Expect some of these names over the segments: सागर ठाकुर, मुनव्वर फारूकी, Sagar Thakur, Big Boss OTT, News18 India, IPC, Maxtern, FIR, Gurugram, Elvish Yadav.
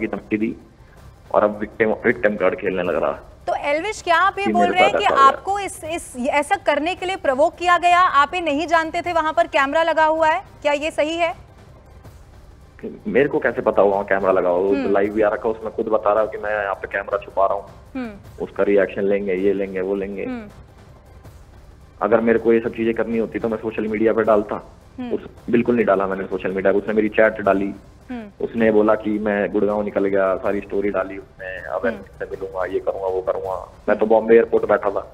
की धमकी दी और अब विक्टिम कार्ड खेलने लग रहा। तो एल्विश, क्या आप ये बोल रहे हैं कि आपको इस ऐसा करने के लिए प्रवोक किया गया? आप ये नहीं जानते थे वहाँ पर कैमरा लगा हुआ है, क्या ये सही है? मेरे को कैसे पता हुआ कैमरा लगा हुआ? लाइव भी आ रखा, उसमें खुद बता रहा हूँ कि मैं यहाँ पे कैमरा छुपा रहा हूँ, उसका रिएक्शन लेंगे, ये लेंगे, वो लेंगे। अगर मेरे को ये सब चीजें करनी होती तो मैं सोशल मीडिया पर डालता, उस बिल्कुल नहीं डाला मैंने सोशल मीडिया पर। उसने मेरी चैट डाली, उसने बोला कि मैं गुड़गांव निकल गया, सारी स्टोरी डाली उसने, अब मैं मिलूंगा, ये करूंगा, वो करूंगा। मैं तो बॉम्बे एयरपोर्ट बैठा था,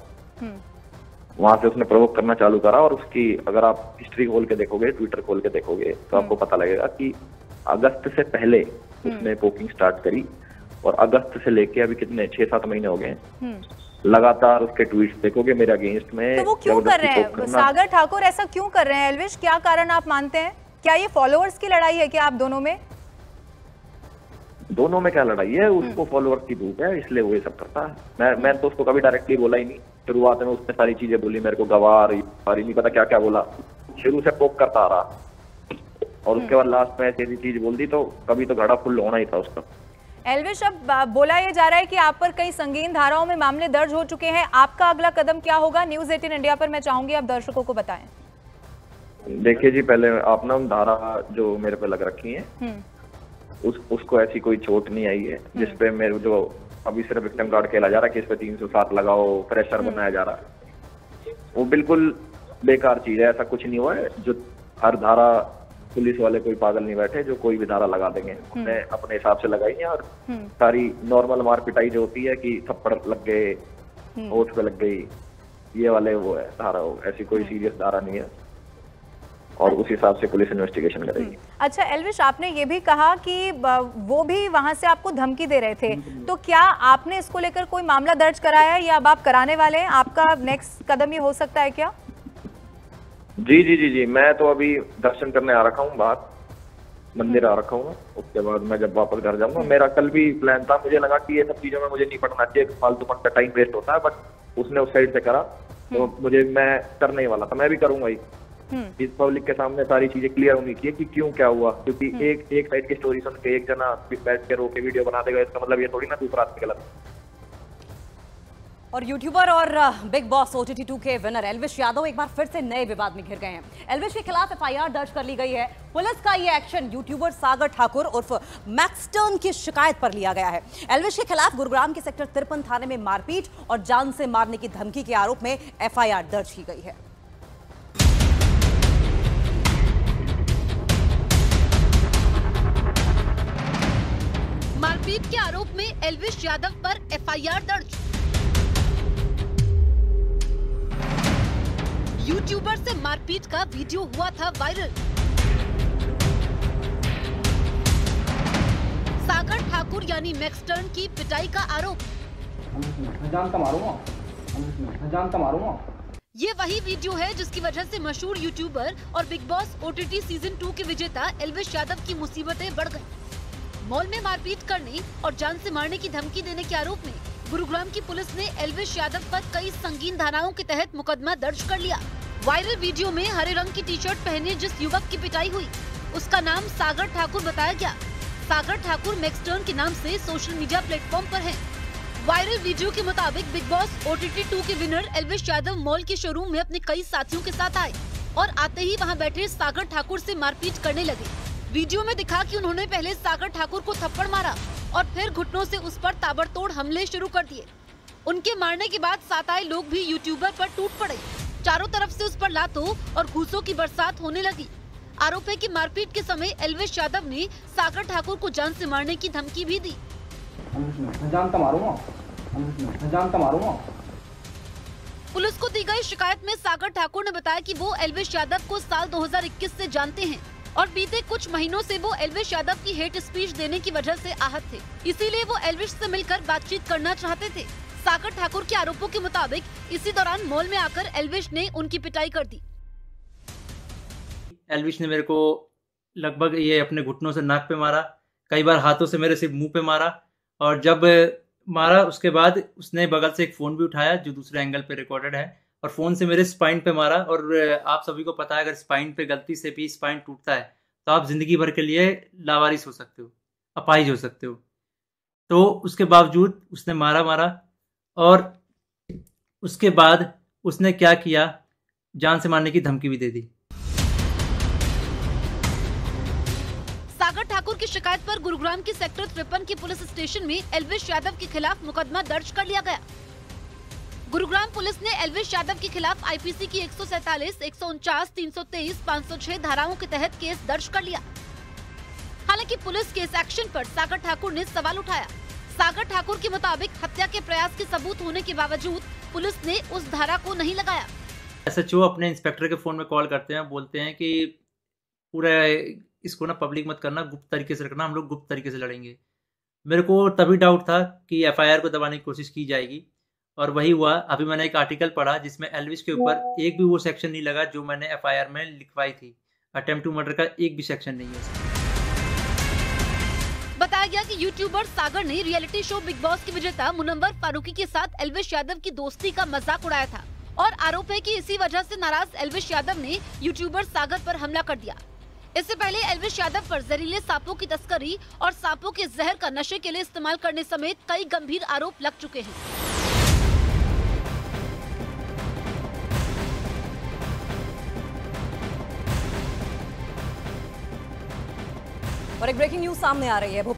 वहां से उसने प्रवोक करना चालू करा। और उसकी अगर आप हिस्ट्री खोल के देखोगे, ट्विटर खोल के देखोगे तो आपको पता लगेगा कि अगस्त से पहले उसने पोकिंग स्टार्ट करी और अगस्त से लेके अभी कितने 6-7 महीने हो गए लगातार उसके ट्वीट्स देखोगे मेरे अगेंस्ट में। तो वो क्यों कर रहे हैं सागर ठाकुर, ऐसा क्यों कर रहे हैं एल्विश? क्या कारण आप मानते हैं? क्या ये फॉलोअर्स की लड़ाई है? क्या आप दोनों में क्या लड़ाई है? उसको फॉलोअर्स की भूख है इसलिए वो ये सब करता है। मैं तो उसको कभी डायरेक्टली बोला ही नहीं। शुरुआत में उसने सारी चीजें बोली मेरे को, गवार और नहीं पता क्या क्या बोला, शुरू से पोक करता आ रहा और उसके बाद लास्ट में ऐसी चीज बोल दी तो कभी तो घड़ा फुल होना ही था उसका। एल्विश, अब बोला ये जा रहा है कि आप पर कई संगीन धाराओं में मामले दर्ज हो चुके हैं, आपका अगला कदम क्या होगा? News18 इंडिया पर मैं चाहूंगी आप दर्शकों को बताएं। देखिए जी, पहले आप ना धारा जो मेरे पे लग रखी है उसको ऐसी कोई चोट नहीं आई है जिसपे मेरे जो अभी सिर्फ विक्टिम कार्ड खेला जा रहा है कि इस पे 307 लगाओ, प्रेशर बनाया जा रहा है, वो बिल्कुल बेकार चीज है। ऐसा कुछ नहीं हुआ है। जो हर धारा पुलिस वाले कोई पागल नहीं बैठे जो कोई भी धारा लगा देंगे, हमने अपने हिसाब से लगाई है। और सारी नॉर्मल मार पिटाई जो होती है कि थप्पड़ लग गए, ओठ पे लग गई, ये वाले वो है धारा, हो ऐसी कोई सीरियस धारा नहीं है और उस हिसाब से पुलिस इन्वेस्टिगेशन करेगी। अच्छा एल्विश, आपने ये भी कहा कि वो भी वहां से आपको धमकी दे रहे थे, तो क्या आपने इसको लेकर कोई मामला दर्ज कराया है या अब आप कराने वाले हैं? आपका नेक्स्ट कदम ये हो सकता है क्या? जी, मैं तो अभी दर्शन करने आ रखा हूँ, बाहर मंदिर आ रखा हूँ, उसके बाद मैं जब वापस घर जाऊंगा। मेरा कल भी प्लान था, मुझे लगा कि ये सब चीजों में मुझे नहीं पड़ना चाहिए, फालतू का टाइम वेस्ट होता है, बट उसने उस साइड से करा तो मुझे, मैं करने ही वाला था, मैं भी करूंगा ही। इस पब्लिक के सामने सारी चीजें क्लियर होनी चाहिए कि क्यों क्या हुआ, क्योंकि एक साइड की स्टोरी सुन के एक जना बैठ के रो के वीडियो बना देगा, इसका मतलब ये थोड़ी ना दूसरा आदमी गलत। और यूट्यूबर और बिग बॉस OTT 2 के विनर एल्विश यादव एक बार फिर से नए विवाद में घिर गए हैं। एल्विश के खिलाफ FIR दर्ज कर ली गई है। पुलिस का ये एक्शन यूट्यूबर सागर ठाकुर उर्फ मैक्सटर्न की शिकायत पर लिया गया है। एल्विश के खिलाफ गुरुग्राम के सेक्टर 53 थाने में मारपीट और जान से मारने की धमकी के आरोप में FIR दर्ज की गई है। मारपीट के आरोप में एल्विश यादव पर FIR दर्ज। यूट्यूबर से मारपीट का वीडियो हुआ था वायरल। सागर ठाकुर यानी मैक्सटर्न की पिटाई का आरोप। मैं जानता मारूंगा। ये वही वीडियो है जिसकी वजह से मशहूर यूट्यूबर और बिग बॉस OTT सीजन 2 के विजेता एल्विश यादव की मुसीबतें बढ़ गयी। मॉल में मारपीट करने और जान से मारने की धमकी देने के आरोप में गुरुग्राम की पुलिस ने एल्विश यादव पर कई संगीन धाराओं के तहत मुकदमा दर्ज कर लिया। वायरल वीडियो में हरे रंग की टी-शर्ट पहने जिस युवक की पिटाई हुई उसका नाम सागर ठाकुर बताया गया। सागर ठाकुर मैक्सटर्न के नाम से सोशल मीडिया प्लेटफॉर्म पर हैं। वायरल वीडियो के मुताबिक बिग बॉस OTT 2 के विनर एल्विश यादव मॉल के शोरूम में अपने कई साथियों के साथ आए और आते ही वहाँ बैठे सागर ठाकुर से मारपीट करने लगे। वीडियो में दिखा कि उन्होंने पहले सागर ठाकुर को थप्पड़ मारा और फिर घुटनों से उस पर ताबड़तोड़ हमले शुरू कर दिए। उनके मारने के बाद साथ आए लोग भी यूट्यूबर पर टूट पड़े। चारों तरफ से उस पर लातों और घूसों की बरसात होने लगी। आरोप है कि मारपीट के समय एल्विश यादव ने सागर ठाकुर को जान से मारने की धमकी भी दी। मैं जानता मारूंगा। पुलिस को दी गई शिकायत में सागर ठाकुर ने बताया कि वो एल्विश यादव को साल 2021 से जानते हैं और बीते कुछ महीनों से वो एल्विश यादव की हेट स्पीच देने की वजह से आहत थे, इसीलिए वो एल्विश से मिलकर बातचीत करना चाहते थे। सागर ठाकुर के आरोपों के मुताबिक इसी दौरान मॉल में आकर एल्विश ने उनकी पिटाई कर दी। एल्विश ने मेरे को लगभग ये अपने घुटनों से नाक पे मारा, कई बार हाथों से मेरे सिर्फ मुँह पे मारा और जब मारा उसके बाद उसने बगल से एक फोन भी उठाया जो दूसरे एंगल पे रिकॉर्डेड है और फोन से मेरे स्पाइन पे मारा। और आप सभी को पता है अगर स्पाइन पे गलती से भी स्पाइन टूटता है तो आप जिंदगी भर के लिए लावारिस हो सकते हो, अपाहिज हो सकते हो। तो उसके बावजूद उसने मारा और उसके बाद उसने क्या किया, जान से मारने की धमकी भी दे दी। सागर ठाकुर की शिकायत पर गुरुग्राम की सेक्टर 53 की पुलिस स्टेशन में एल्विश यादव के खिलाफ मुकदमा दर्ज कर लिया गया। गुरुग्राम पुलिस ने एल्विश यादव के खिलाफ आईपीसी की 147, 149, 323, 506 धाराओं के तहत केस दर्ज कर लिया। हालांकि पुलिस केस एक्शन पर सागर ठाकुर ने सवाल उठाया। सागर ठाकुर के मुताबिक हत्या के प्रयास के सबूत होने के बावजूद पुलिस ने उस धारा को नहीं लगाया। एसएचओ अपने इंस्पेक्टर के फोन में कॉल करते हैं, बोलते हैं कि पूरा इसको ना पब्लिक मत करना, गुप्त तरीके से रखना, हम लोग गुप्त तरीके से लड़ेंगे। मेरे को तभी डाउट था कि एफआईआर को दबाने की कोशिश की जाएगी और वही हुआ। अभी मैंने एक आर्टिकल पढ़ा जिसमें एल्विश के ऊपर एक भी वो सेक्शन नहीं लगा जो मैंने एफआईआर में लिखवाई थी। अटेम्प्ट टू मर्डर का एक भी सेक्शन नहीं है। बताया गया कि यूट्यूबर सागर ने रियलिटी शो बिग बॉस के विजेता मुनव्वर फारूकी के साथ एल्विश यादव की दोस्ती का मजाक उड़ाया था और आरोप है कि इसी वजह से नाराज एल्विश यादव ने यूट्यूबर सागर पर हमला कर दिया। इससे पहले एल्विश यादव पर जहरीले सांपों की तस्करी और सांपों के जहर का नशे के लिए इस्तेमाल करने समेत कई गंभीर आरोप लग चुके हैं। और एक ब्रेकिंग न्यूज सामने आ रही है।